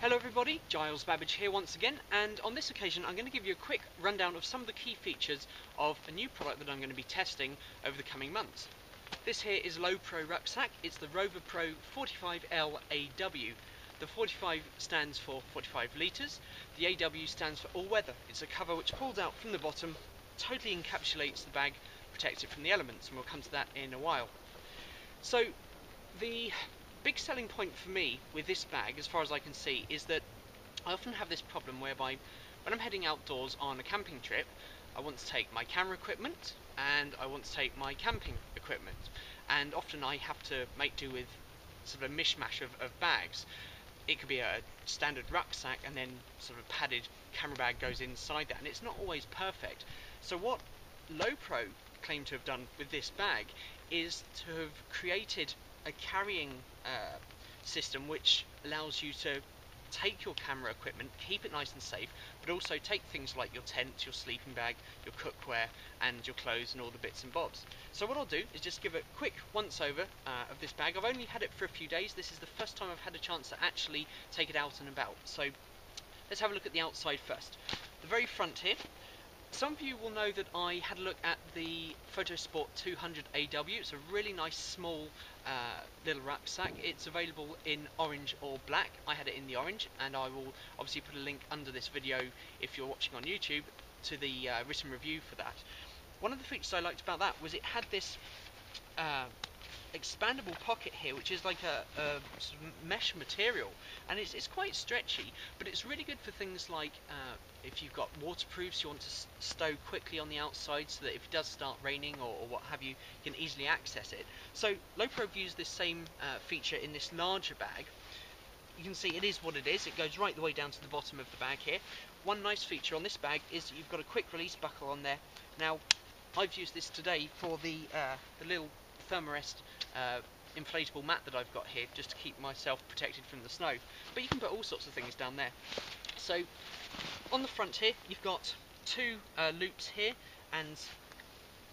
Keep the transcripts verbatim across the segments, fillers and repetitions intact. Hello everybody, Giles Babbage here once again, and on this occasion I'm going to give you a quick rundown of some of the key features of a new product that I'm going to be testing over the coming months. This here is Lowepro rucksack. It's the Rover Pro forty-five L A W. The forty-five stands for forty-five litres, the A W stands for all weather. It's a cover which pulls out from the bottom, totally encapsulates the bag, protects it from the elements, and we'll come to that in a while. So the big selling point for me with this bag, as far as I can see, is that I often have this problem whereby when I'm heading outdoors on a camping trip, I want to take my camera equipment and I want to take my camping equipment, and often I have to make do with sort of a mishmash of, of bags. It could be a standard rucksack and then sort of a padded camera bag goes inside that, and it's not always perfect. So what Lowepro claim to have done with this bag is to have created a carrying uh, system which allows you to take your camera equipment, keep it nice and safe, but also take things like your tent, your sleeping bag, your cookware and your clothes and all the bits and bobs. So what I'll do is just give a quick once over uh, of this bag. I've only had it for a few days. This is the first time I've had a chance to actually take it out and about. So let's have a look at the outside first. The very front here. Some of you will know that I had a look at the Photosport two hundred A W. It's a really nice small uh, little rucksack. It's available in orange or black. I had it in the orange, and I will obviously put a link under this video if you're watching on YouTube to the uh, written review for that. One of the features I liked about that was it had this uh, expandable pocket here, which is like a, a sort of mesh material, and it's, it's quite stretchy, but it's really good for things like uh, if you've got waterproofs you want to stow quickly on the outside, so that if it does start raining or, or what have you, you can easily access it. So Lowepro used this same uh, feature in this larger bag. You can see it is what it is. It goes right the way down to the bottom of the bag here. One nice feature on this bag is that you've got a quick release buckle on there. Now I've used this today for the uh, the little Thermarest uh, inflatable mat that I've got here, just to keep myself protected from the snow, but you can put all sorts of things down there. So on the front here you've got two uh, loops here and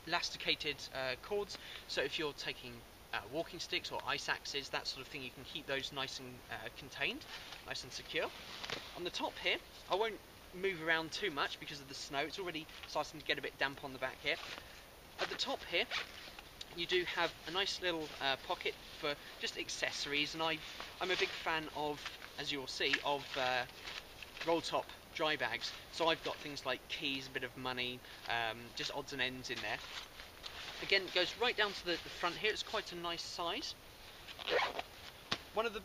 elasticated uh, cords, so if you're taking uh, walking sticks or ice axes, that sort of thing, you can keep those nice and uh, contained, nice and secure. On the top here, I won't move around too much because of the snow, it's already starting to get a bit damp on the back here. At the top here you do have a nice little uh, pocket for just accessories, and I, I'm a big fan of, as you'll see, of uh, roll top dry bags, so I've got things like keys, a bit of money, um, just odds and ends in there. Again, it goes right down to the, the front here. It's quite a nice size. One of the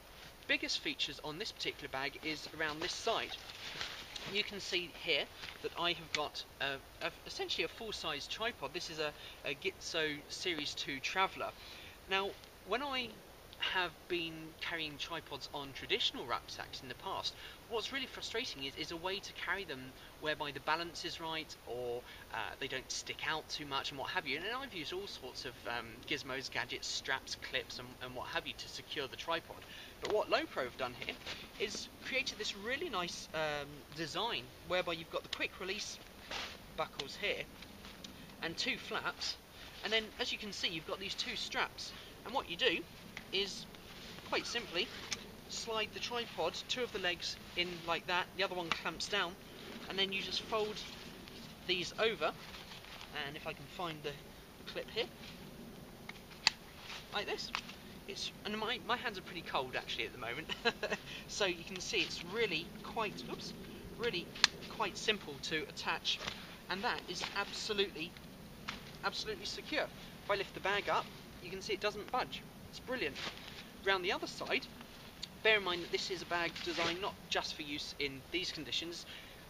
biggest features on this particular bag is around this side. You can see here that I have got a, a, essentially a full-size tripod. This is a, a Gitzo Series two Traveller. Now, when I have been carrying tripods on traditional rucksacks in the past, what's really frustrating is, is a way to carry them whereby the balance is right, or uh, they don't stick out too much and what have you. And I've used all sorts of um, gizmos, gadgets, straps, clips and, and what have you to secure the tripod. But what Lowepro have done here is created this really nice um, design whereby you've got the quick release buckles here and two flaps, and then as you can see you've got these two straps, and what you do is quite simply slide the tripod, two of the legs in like that, the other one clamps down, and then you just fold these over, and if I can find the clip here, like this. It's, and my, my hands are pretty cold actually at the moment, so you can see it's really quite, oops, really quite simple to attach, and that is absolutely, absolutely secure. If I lift the bag up, you can see it doesn't budge. It's brilliant. Round the other side, bear in mind that this is a bag designed not just for use in these conditions.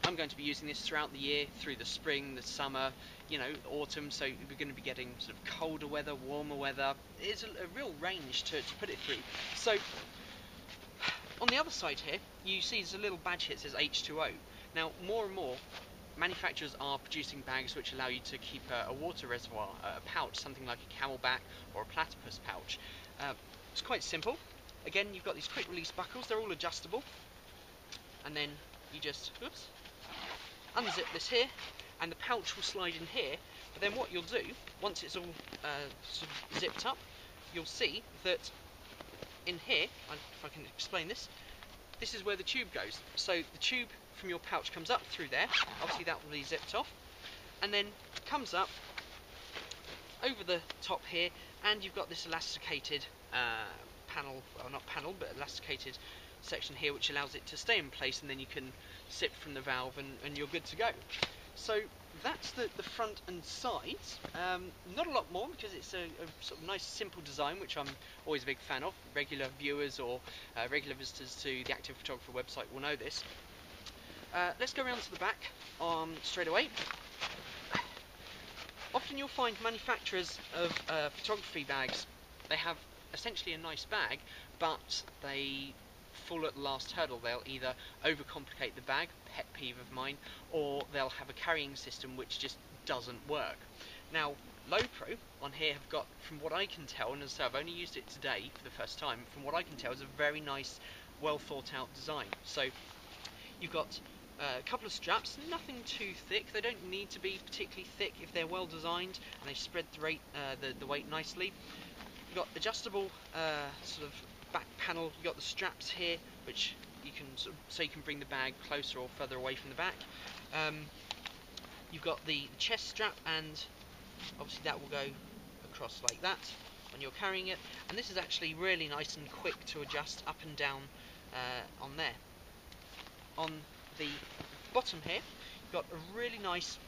I'm going to be using this throughout the year, through the spring, the summer, you know, autumn, so we're going to be getting sort of colder weather, warmer weather. It's a, a real range to, to put it through. So on the other side here, you see there's a little badge here that says H two O. Now, more and more manufacturers are producing bags which allow you to keep a, a water reservoir, a pouch, something like a camelback or a platypus pouch. Uh, it's quite simple. Again, you've got these quick release buckles, they're all adjustable, and then you just, oops, unzip this here and the pouch will slide in here. But then what you'll do, once it's all uh, sort of zipped up, you'll see that in here, if I can explain this, this is where the tube goes. So the tube from your pouch comes up through there, obviously that will be zipped off, and then comes up over the top here, and you've got this elasticated uh, panel, well not panel, but elasticated section here, which allows it to stay in place, and then you can sip from the valve and, and you're good to go. So that's the, the front and sides. Um, not a lot more, because it's a, a sort of nice simple design, which I'm always a big fan of. Regular viewers or uh, regular visitors to the Active Photographer website will know this. Uh, let's go around to the back um, straight away. Often you'll find manufacturers of uh, photography bags, they have essentially a nice bag, but they full at the last hurdle. They'll either overcomplicate the bag, pet peeve of mine, or they'll have a carrying system which just doesn't work. Now Lowepro on here have got, from what I can tell, and as I say I've only used it today for the first time, from what I can tell is a very nice, well thought out design. So you've got a couple of straps, nothing too thick, they don't need to be particularly thick if they're well designed and they spread the, rate, uh, the, the weight nicely. You've got adjustable uh, sort of back panel, you've got the straps here, which you can sort of, so you can bring the bag closer or further away from the back. Um, you've got the chest strap, and obviously that will go across like that when you're carrying it, and this is actually really nice and quick to adjust up and down uh, on there. On the bottom here you've got a really nice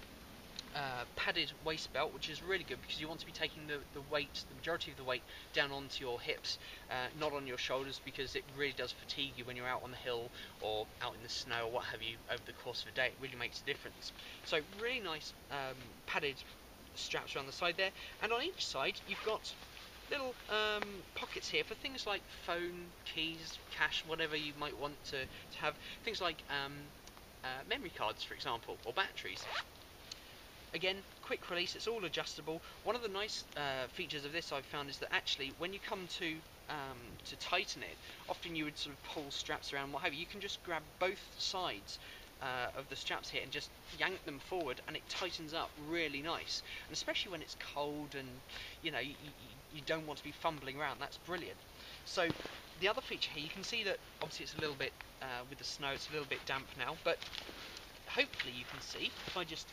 Uh, padded waist belt, which is really good because you want to be taking the, the weight, the majority of the weight, down onto your hips, uh, not on your shoulders, because it really does fatigue you when you're out on the hill or out in the snow or what have you over the course of a day. It really makes a difference. So really nice um, padded straps around the side there, and on each side you've got little um, pockets here for things like phone, keys, cash, whatever you might want to, to have, things like um, uh, memory cards for example, or batteries. Again, quick release, it's all adjustable. One of the nice uh, features of this I've found is that actually when you come to um, to tighten it, often you would sort of pull straps around, what have you, you can just grab both sides uh, of the straps here and just yank them forward and it tightens up really nice. And especially when it's cold and you know, you, you don't want to be fumbling around, that's brilliant. So the other feature here, you can see that obviously it's a little bit, uh, with the snow it's a little bit damp now, but hopefully you can see, if I just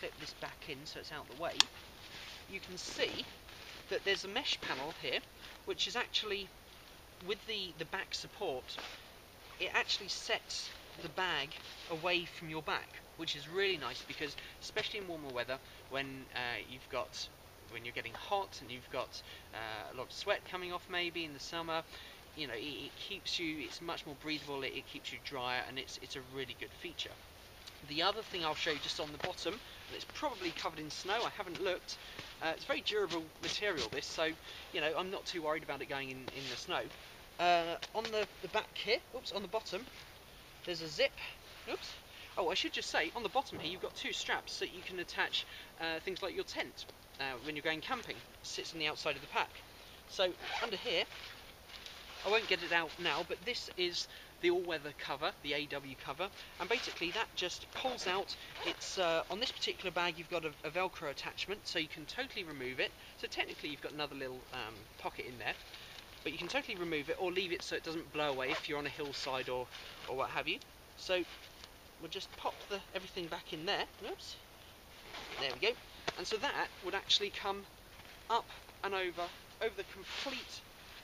clip this back in so it's out of the way, you can see that there's a mesh panel here which is actually, with the, the back support, it actually sets the bag away from your back, which is really nice because especially in warmer weather when uh, you've got, when you're getting hot and you've got uh, a lot of sweat coming off maybe in the summer, you know, it, it keeps you, it's much more breathable, it, it keeps you drier, and it's, it's a really good feature. The other thing I'll show you just on the bottom, and it's probably covered in snow, I haven't looked, uh, it's very durable material this, so you know I'm not too worried about it going in, in the snow. Uh, on the, the back here, oops, on the bottom, there's a zip, oops, oh I should just say, on the bottom here you've got two straps that you can attach uh, things like your tent uh, when you're going camping. It sits on the outside of the pack. So under here, I won't get it out now, but this is the all-weather cover, the A W cover, and basically that just pulls out. It's uh, on this particular bag you've got a, a Velcro attachment, so you can totally remove it. So technically you've got another little um, pocket in there, but you can totally remove it or leave it so it doesn't blow away if you're on a hillside or, or what have you. So we'll just pop the, everything back in there. Oops. There we go. And so that would actually come up and over, over the complete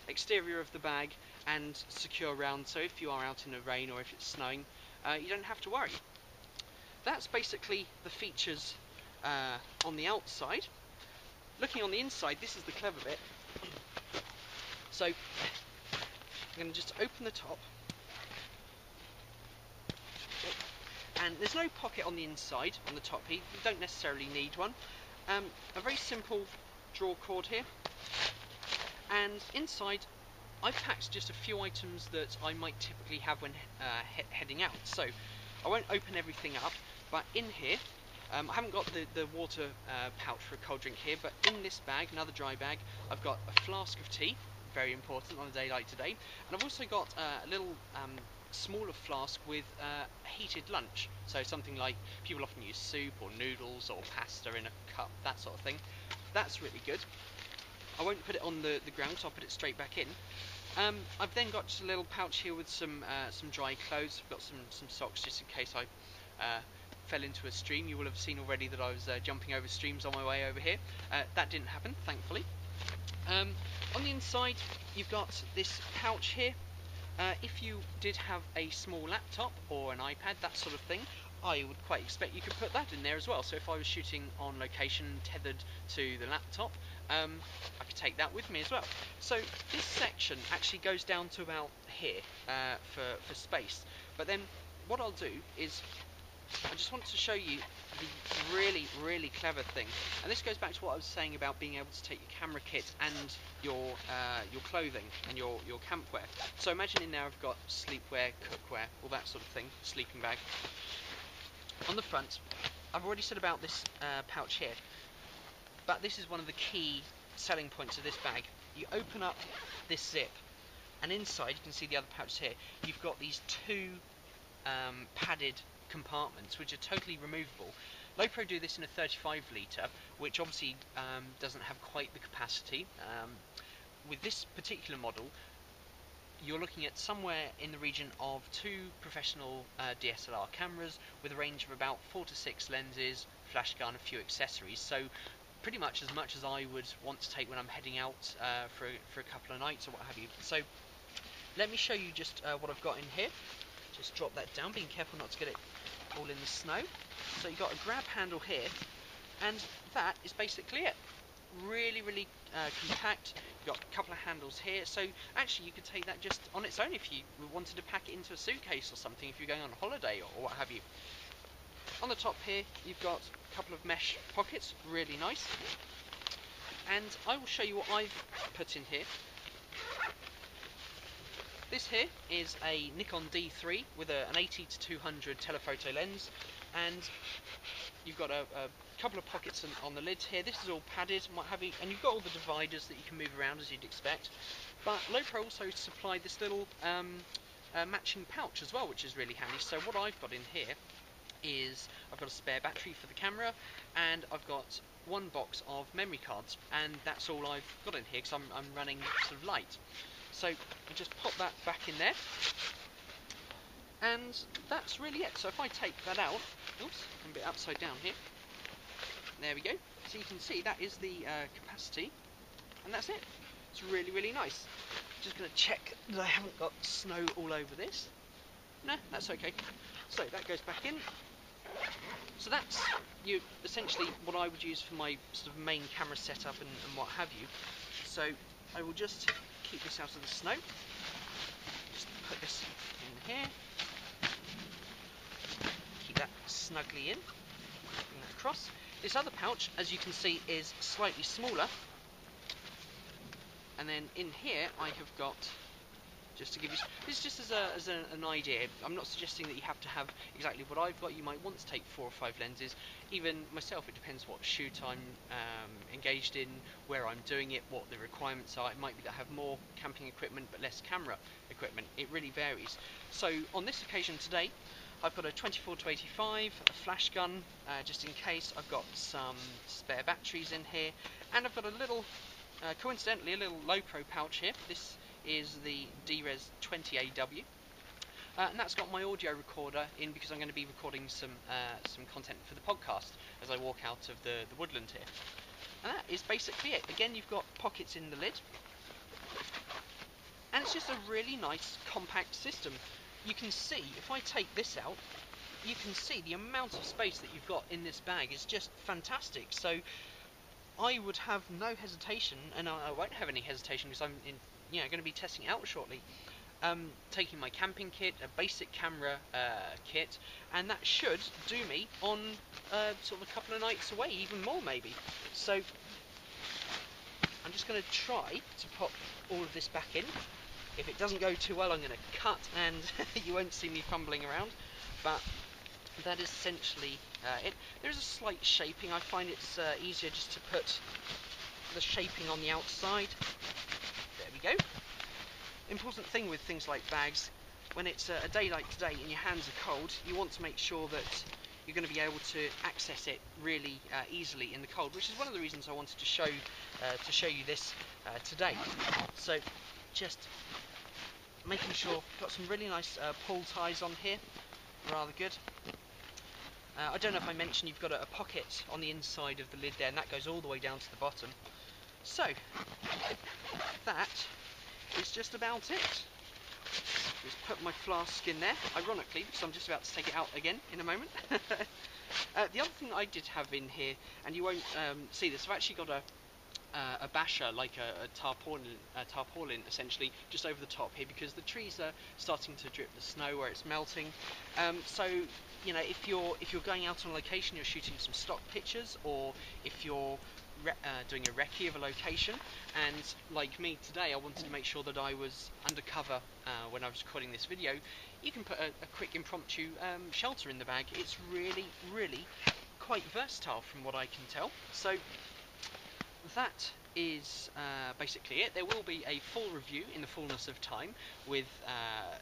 exterior of the bag and secure around, so if you are out in the rain or if it's snowing, uh, you don't have to worry. That's basically the features uh, on the outside. Looking on the inside, this is the clever bit. So I'm going to just open the top, and there's no pocket on the inside, on the top here, you don't necessarily need one. Um, a very simple draw cord here, and inside I've packed just a few items that I might typically have when uh, he heading out, so I won't open everything up, but in here um, I haven't got the, the water uh, pouch for a cold drink here, but in this bag, another dry bag, I've got a flask of tea, very important on a day like today, and I've also got uh, a little um, smaller flask with uh, heated lunch, so something like, people often use soup or noodles or pasta in a cup, that sort of thing. That's really good. I won't put it on the, the ground, so I'll put it straight back in. Um, I've then got just a little pouch here with some uh, some dry clothes. I've got some, some socks just in case I uh, fell into a stream. You will have seen already that I was uh, jumping over streams on my way over here. Uh, that didn't happen, thankfully. Um, on the inside, you've got this pouch here. Uh, if you did have a small laptop or an iPad, that sort of thing, I would quite expect you could put that in there as well. So if I was shooting on location tethered to the laptop, um, I could take that with me as well. So this section actually goes down to about here uh, for, for space. But then what I'll do is I just want to show you the really, really clever thing. And this goes back to what I was saying about being able to take your camera kit and your uh, your clothing and your, your campwear. So imagine in there I've got sleepwear, cookware, all that sort of thing, sleeping bag. On the front, I've already said about this uh, pouch here, but this is one of the key selling points of this bag. You open up this zip, and inside, you can see the other pouches here, you've got these two um, padded compartments, which are totally removable. Lowepro do this in a thirty-five litre, which obviously um, doesn't have quite the capacity. Um, with this particular model, you're looking at somewhere in the region of two professional uh, D S L R cameras with a range of about four to six lenses, flash gun, a few accessories. So pretty much as much as I would want to take when I'm heading out uh, for, for a couple of nights or what have you. So let me show you just uh, what I've got in here. Just drop that down, being careful not to get it all in the snow. So you've got a grab handle here, and that is basically it. Really, really uh, compact. You've got a couple of handles here, so actually you could take that just on its own if you wanted to pack it into a suitcase or something, if you're going on a holiday or, or what have you. On the top here, you've got a couple of mesh pockets, really nice. And I will show you what I've put in here. This here is a Nikon D three with a, an eighty to two hundred telephoto lens, and you've got a, a couple of pockets on, on the lid here. This is all padded and what have you, and you've got all the dividers that you can move around as you'd expect. But Lowepro also supplied this little um, uh, matching pouch as well, which is really handy. So what I've got in here is I've got a spare battery for the camera, and I've got one box of memory cards, and that's all I've got in here because I'm, I'm running sort of light. So we just pop that back in there, and that's really it. So if I take that out, oops, I'm a bit upside down here. There we go. So you can see that is the uh, capacity, and that's it. It's really, really nice. Just going to check that I haven't got snow all over this. No, that's okay. So that goes back in. So that's you essentially what I would use for my sort of main camera setup and, and what have you. So I will just keep this out of the snow. Just put this in here. Keep that snugly in. Bring that across. This other pouch, as you can see, is slightly smaller. And then in here, I have got, just to give you, this is just as, a, as a, an idea. I'm not suggesting that you have to have exactly what I've got. You might want to take four or five lenses. Even myself, it depends what shoot I'm um, engaged in, where I'm doing it, what the requirements are. It might be that I have more camping equipment but less camera equipment. It really varies. So on this occasion today, I've got a twenty-four to eighty-five, a flash gun, uh, just in case. I've got some spare batteries in here, and I've got a little, uh, coincidentally, a little Lowepro pouch here. This is the D-Res twenty A W, uh, and that's got my audio recorder in because I'm going to be recording some uh, some content for the podcast as I walk out of the, the woodland here. And that is basically it. Again, you've got pockets in the lid, and it's just a really nice compact system. You can see, if I take this out, you can see the amount of space that you've got in this bag is just fantastic. So I would have no hesitation, and I, I won't have any hesitation because I'm in, you know, going to be testing it out shortly, um, taking my camping kit, a basic camera uh, kit, and that should do me on uh, sort of a couple of nights away, even more maybe. So I'm just going to try to pop all of this back in. If it doesn't go too well, I'm going to cut and you won't see me fumbling around, but that is essentially uh, it. There is a slight shaping. I find it's uh, easier just to put the shaping on the outside. There we go. Important thing with things like bags, when it's uh, a day like today and your hands are cold, you want to make sure that you're going to be able to access it really uh, easily in the cold, which is one of the reasons I wanted to show, uh, to show you this uh, today. So just making sure we've got some really nice uh, pull ties on here, rather good. Uh, I don't know if I mentioned you've got a, a pocket on the inside of the lid there, and that goes all the way down to the bottom. So that is just about it. Just put my flask in there, ironically, because I'm just about to take it out again in a moment. Uh, the other thing that I did have in here, and you won't um, see this, I've actually got a Uh, a basher, like a, a tarpaulin, a tarpaulin essentially, just over the top here, because the trees are starting to drip the snow where it's melting. Um, so, you know, if you're if you're going out on location, you're shooting some stock pictures, or if you're re uh, doing a recce of a location. And like me today, I wanted to make sure that I was undercover uh, when I was recording this video. You can put a, a quick impromptu um, shelter in the bag. It's really, really quite versatile, from what I can tell. So. That is uh, basically it. There will be a full review in the fullness of time with uh,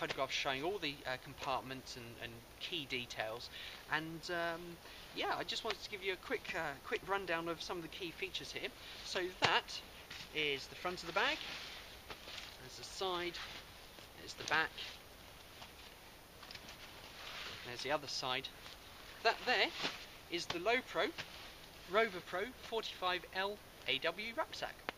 photographs showing all the uh, compartments and, and key details. And um, yeah, I just wanted to give you a quick, uh, quick rundown of some of the key features here. So that is the front of the bag. There's the side. There's the back. There's the other side. That there is the Lowepro Rover Pro forty-five L A W rucksack.